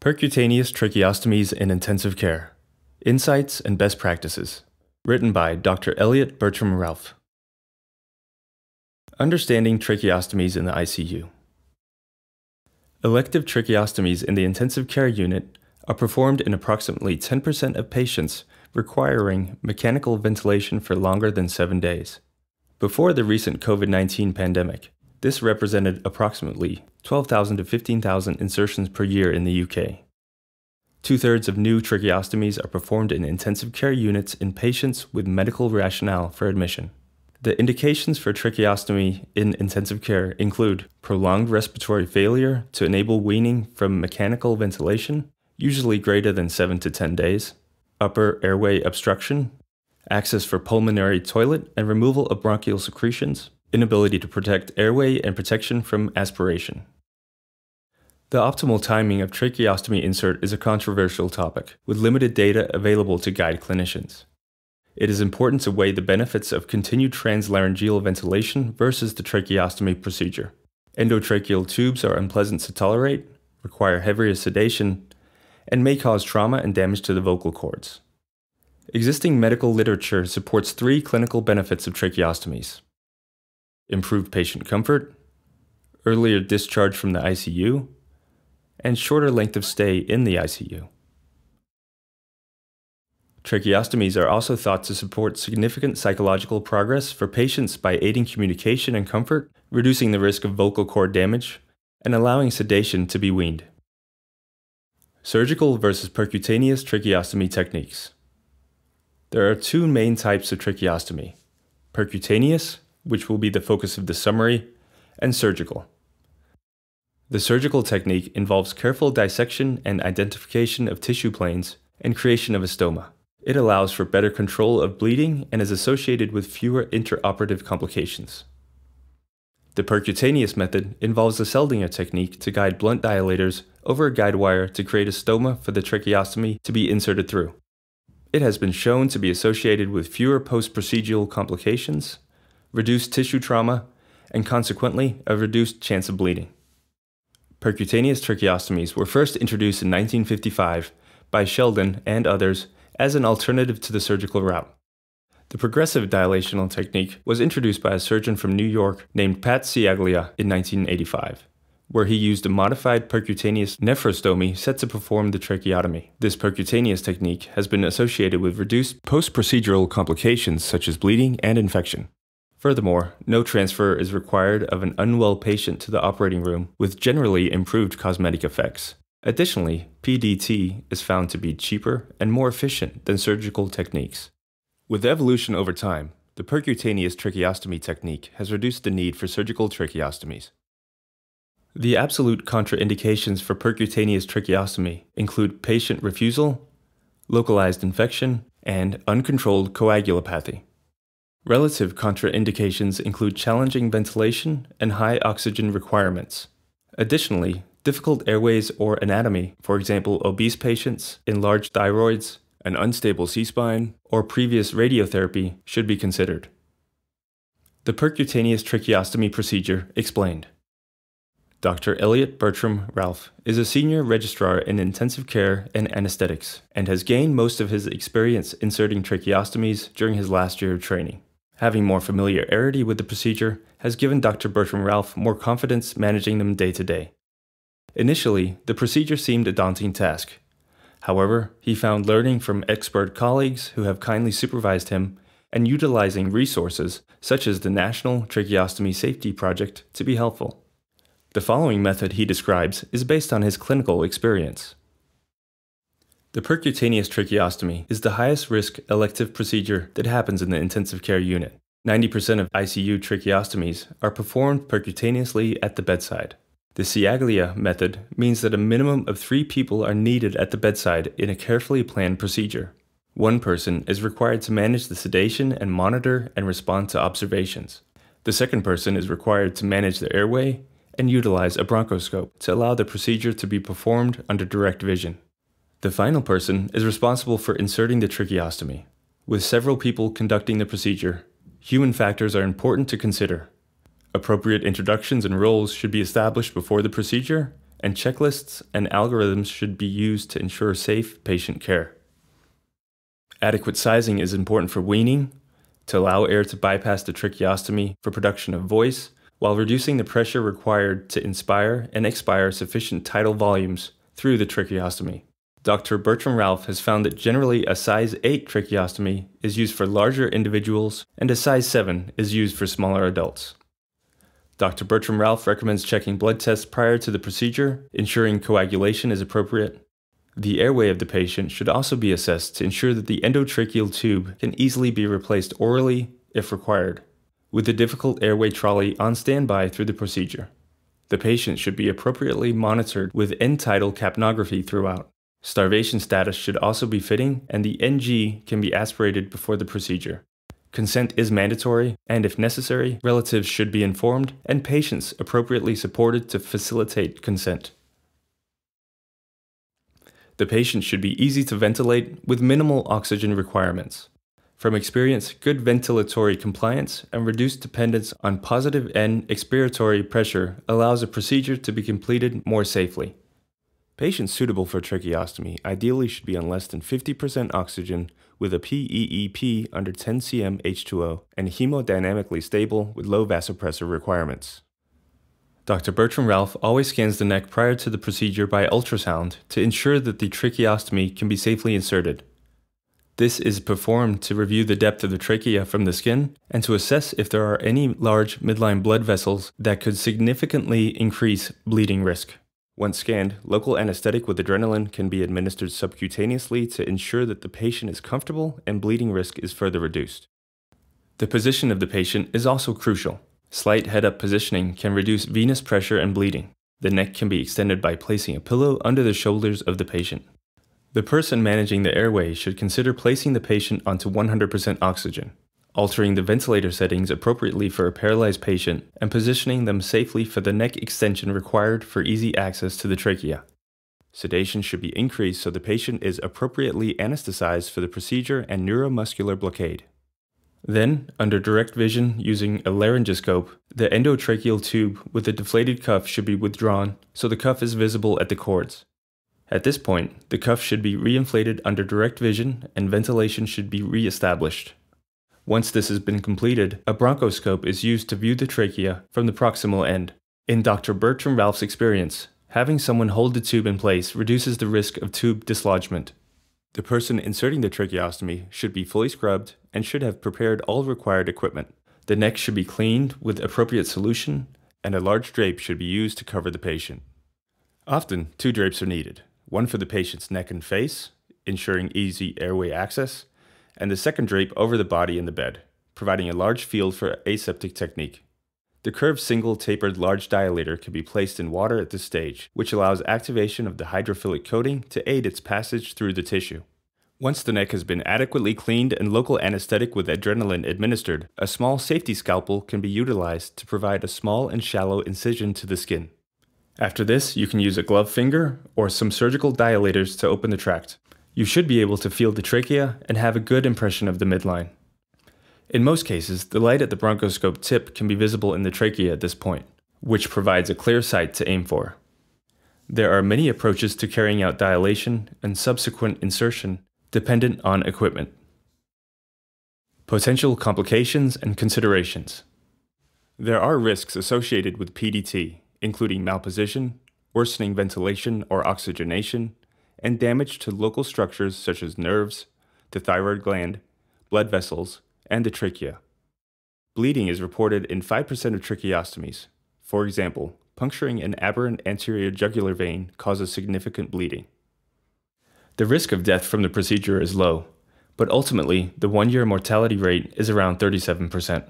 Percutaneous Tracheostomies in Intensive Care: Insights and Best Practices. Written by Dr. Elliott Bertram-Ralph. Understanding tracheostomies in the ICU. Elective tracheostomies in the intensive care unit are performed in approximately 10% of patients requiring mechanical ventilation for longer than 7 days. Before the recent COVID-19 pandemic, this represented approximately 12,000 to 15,000 insertions per year in the UK. Two-thirds of new tracheostomies are performed in intensive care units in patients with medical rationale for admission. The indications for tracheostomy in intensive care include prolonged respiratory failure to enable weaning from mechanical ventilation, usually greater than 7 to 10 days, upper airway obstruction, access for pulmonary toilet and removal of bronchial secretions, inability to protect airway and protection from aspiration. The optimal timing of tracheostomy insert is a controversial topic, with limited data available to guide clinicians. It is important to weigh the benefits of continued translaryngeal ventilation versus the tracheostomy procedure. Endotracheal tubes are unpleasant to tolerate, require heavier sedation, and may cause trauma and damage to the vocal cords. Existing medical literature supports 3 clinical benefits of tracheostomies: improved patient comfort, earlier discharge from the ICU, and shorter length of stay in the ICU. Tracheostomies are also thought to support significant psychological progress for patients by aiding communication and comfort, reducing the risk of vocal cord damage, and allowing sedation to be weaned. Surgical versus percutaneous tracheostomy techniques. There are 2 main types of tracheostomy: percutaneous, which will be the focus of this summary, and surgical. The surgical technique involves careful dissection and identification of tissue planes and creation of a stoma. It allows for better control of bleeding and is associated with fewer intraoperative complications. The percutaneous method involves the Seldinger technique to guide blunt dilators over a guide wire to create a stoma for the tracheostomy to be inserted through. It has been shown to be associated with fewer post-procedural complications, reduced tissue trauma, and consequently a reduced chance of bleeding. Percutaneous tracheostomies were first introduced in 1955 by Sheldon and others as an alternative to the surgical route. The progressive dilational technique was introduced by a surgeon from New York named Pat Ciaglia in 1985, where he used a modified percutaneous nephrostomy set to perform the tracheotomy. This percutaneous technique has been associated with reduced post-procedural complications such as bleeding and infection. Furthermore, no transfer is required of an unwell patient to the operating room, with generally improved cosmetic effects. Additionally, PDT is found to be cheaper and more efficient than surgical techniques. With evolution over time, the percutaneous tracheostomy technique has reduced the need for surgical tracheostomies. The absolute contraindications for percutaneous tracheostomy include patient refusal, localized infection, and uncontrolled coagulopathy. Relative contraindications include challenging ventilation and high oxygen requirements. Additionally, difficult airways or anatomy, for example, obese patients, enlarged thyroids, an unstable C-spine, or previous radiotherapy, should be considered. The percutaneous tracheostomy procedure explained. Dr. Elliott Bertram-Ralph is a senior registrar in intensive care and anesthetics and has gained most of his experience inserting tracheostomies during his last year of training. Having more familiarity with the procedure has given Dr. Bertram-Ralph more confidence managing them day to day. Initially, the procedure seemed a daunting task. However, he found learning from expert colleagues who have kindly supervised him and utilizing resources such as the National Tracheostomy Safety Project to be helpful. The following method he describes is based on his clinical experience. The percutaneous tracheostomy is the highest risk elective procedure that happens in the intensive care unit. 90% of ICU tracheostomies are performed percutaneously at the bedside. The Ciaglia method means that a minimum of 3 people are needed at the bedside in a carefully planned procedure. 1 person is required to manage the sedation and monitor and respond to observations. The second person is required to manage the airway and utilize a bronchoscope to allow the procedure to be performed under direct vision. The final person is responsible for inserting the tracheostomy. With several people conducting the procedure, human factors are important to consider. Appropriate introductions and roles should be established before the procedure, and checklists and algorithms should be used to ensure safe patient care. Adequate sizing is important for weaning, to allow air to bypass the tracheostomy for production of voice, while reducing the pressure required to inspire and expire sufficient tidal volumes through the tracheostomy. Dr. Bertram-Ralph has found that generally a size 8 tracheostomy is used for larger individuals and a size 7 is used for smaller adults. Dr. Bertram-Ralph recommends checking blood tests prior to the procedure, ensuring coagulation is appropriate. The airway of the patient should also be assessed to ensure that the endotracheal tube can easily be replaced orally if required, with a difficult airway trolley on standby through the procedure. The patient should be appropriately monitored with end-tidal capnography throughout. Starvation status should also be fitting, and the NG can be aspirated before the procedure. Consent is mandatory, and if necessary, relatives should be informed and patients appropriately supported to facilitate consent. The patient should be easy to ventilate with minimal oxygen requirements. From experience, good ventilatory compliance and reduced dependence on positive end expiratory pressure allows a procedure to be completed more safely. Patients suitable for tracheostomy ideally should be on less than 50% oxygen with a PEEP under 10 cm H2O and hemodynamically stable with low vasopressor requirements. Dr. Bertram-Ralph always scans the neck prior to the procedure by ultrasound to ensure that the tracheostomy can be safely inserted. This is performed to review the depth of the trachea from the skin and to assess if there are any large midline blood vessels that could significantly increase bleeding risk. Once scanned, local anesthetic with adrenaline can be administered subcutaneously to ensure that the patient is comfortable and bleeding risk is further reduced. The position of the patient is also crucial. Slight head-up positioning can reduce venous pressure and bleeding. The neck can be extended by placing a pillow under the shoulders of the patient. The person managing the airway should consider placing the patient onto 100% oxygen, altering the ventilator settings appropriately for a paralyzed patient, and positioning them safely for the neck extension required for easy access to the trachea. Sedation should be increased so the patient is appropriately anesthetized for the procedure and neuromuscular blockade. Then, under direct vision using a laryngoscope, the endotracheal tube with a deflated cuff should be withdrawn so the cuff is visible at the cords. At this point, the cuff should be reinflated under direct vision and ventilation should be re-established. Once this has been completed, a bronchoscope is used to view the trachea from the proximal end. In Dr. Bertram-Ralph's experience, having someone hold the tube in place reduces the risk of tube dislodgement. The person inserting the tracheostomy should be fully scrubbed and should have prepared all required equipment. The neck should be cleaned with appropriate solution, and a large drape should be used to cover the patient. Often, two drapes are needed, one for the patient's neck and face, ensuring easy airway access, and the second drape over the body in the bed, providing a large field for aseptic technique. The curved single tapered large dilator can be placed in water at this stage, which allows activation of the hydrophilic coating to aid its passage through the tissue. Once the neck has been adequately cleaned and local anesthetic with adrenaline administered, a small safety scalpel can be utilized to provide a small and shallow incision to the skin. After this, you can use a glove finger or some surgical dilators to open the tract. You should be able to feel the trachea and have a good impression of the midline. In most cases, the light at the bronchoscope tip can be visible in the trachea at this point, which provides a clear sight to aim for. There are many approaches to carrying out dilation and subsequent insertion, dependent on equipment. Potential complications and considerations. There are risks associated with PDT, including malposition, worsening ventilation or oxygenation, and damage to local structures such as nerves, the thyroid gland, blood vessels, and the trachea. Bleeding is reported in 5% of tracheostomies. For example, puncturing an aberrant anterior jugular vein causes significant bleeding. The risk of death from the procedure is low, but ultimately, the one-year mortality rate is around 37%.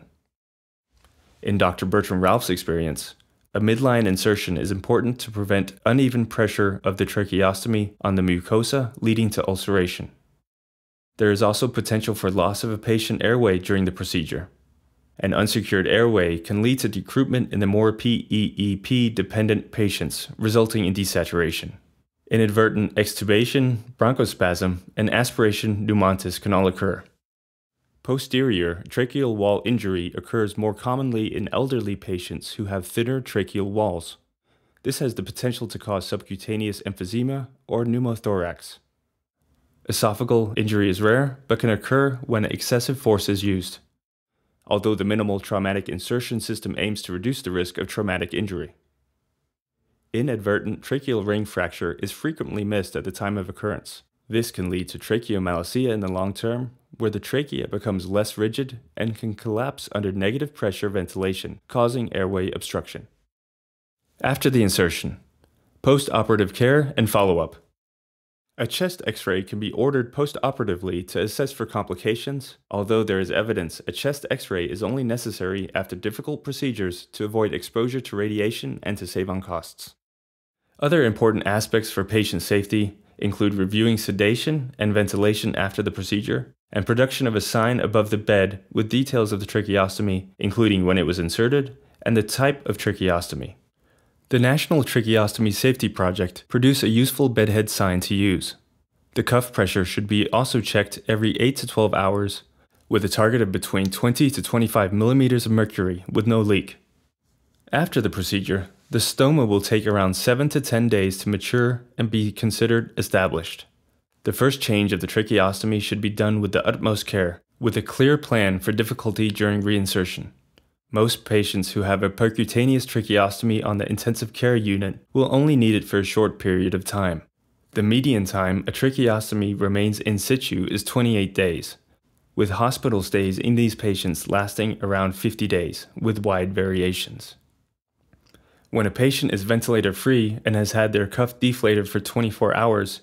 In Dr. Bertram-Ralph's experience, a midline insertion is important to prevent uneven pressure of the tracheostomy on the mucosa, leading to ulceration. There is also potential for loss of a patient airway during the procedure. An unsecured airway can lead to decruitment in the more PEEP-dependent patients, resulting in desaturation. Inadvertent extubation, bronchospasm, and aspiration pneumontis can all occur. Posterior tracheal wall injury occurs more commonly in elderly patients who have thinner tracheal walls. This has the potential to cause subcutaneous emphysema or pneumothorax. Esophageal injury is rare, but can occur when excessive force is used, although the minimal traumatic insertion system aims to reduce the risk of traumatic injury. Inadvertent tracheal ring fracture is frequently missed at the time of occurrence. This can lead to tracheomalacia in the long term, where the trachea becomes less rigid and can collapse under negative pressure ventilation, causing airway obstruction. After the insertion, post-operative care and follow-up. A chest x-ray can be ordered post-operatively to assess for complications, although there is evidence a chest x-ray is only necessary after difficult procedures to avoid exposure to radiation and to save on costs. Other important aspects for patient safety include reviewing sedation and ventilation after the procedure, and production of a sign above the bed with details of the tracheostomy, including when it was inserted and the type of tracheostomy. The National Tracheostomy Safety Project produces a useful bedhead sign to use. The cuff pressure should be also checked every 8 to 12 hours with a target of between 20 to 25 millimeters of mercury with no leak. After the procedure, the stoma will take around 7 to 10 days to mature and be considered established. The first change of the tracheostomy should be done with the utmost care, with a clear plan for difficulty during reinsertion. Most patients who have a percutaneous tracheostomy on the intensive care unit will only need it for a short period of time. The median time a tracheostomy remains in situ is 28 days, with hospital stays in these patients lasting around 50 days, with wide variations. When a patient is ventilator-free and has had their cuff deflated for 24 hours,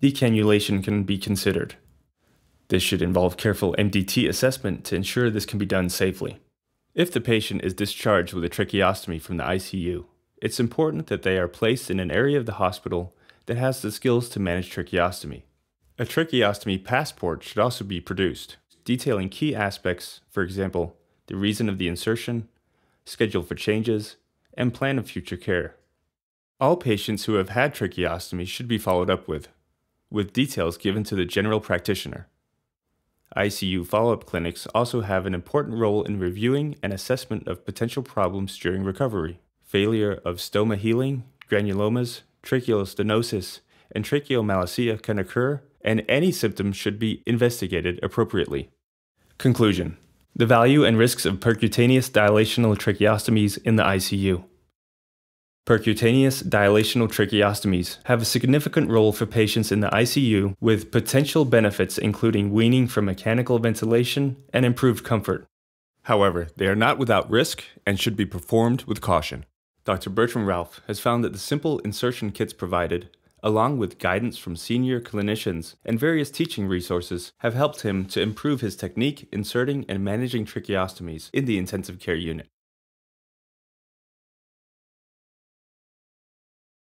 decannulation can be considered. This should involve careful MDT assessment to ensure this can be done safely. If the patient is discharged with a tracheostomy from the ICU, it's important that they are placed in an area of the hospital that has the skills to manage tracheostomy. A tracheostomy passport should also be produced, detailing key aspects, for example, the reason of the insertion, schedule for changes, and plan of future care. All patients who have had tracheostomy should be followed up with details given to the general practitioner. ICU follow-up clinics also have an important role in reviewing and assessment of potential problems during recovery, failure of stoma healing, granulomas, tracheal stenosis, and tracheomalacia can occur, and any symptoms should be investigated appropriately. Conclusion: the value and risks of percutaneous dilational tracheostomies in the ICU. Percutaneous dilational tracheostomies have a significant role for patients in the ICU, with potential benefits including weaning from mechanical ventilation and improved comfort. However, they are not without risk and should be performed with caution. Dr. Bertram-Ralph has found that the simple insertion kits provided, along with guidance from senior clinicians and various teaching resources, have helped him to improve his technique inserting and managing tracheostomies in the intensive care unit.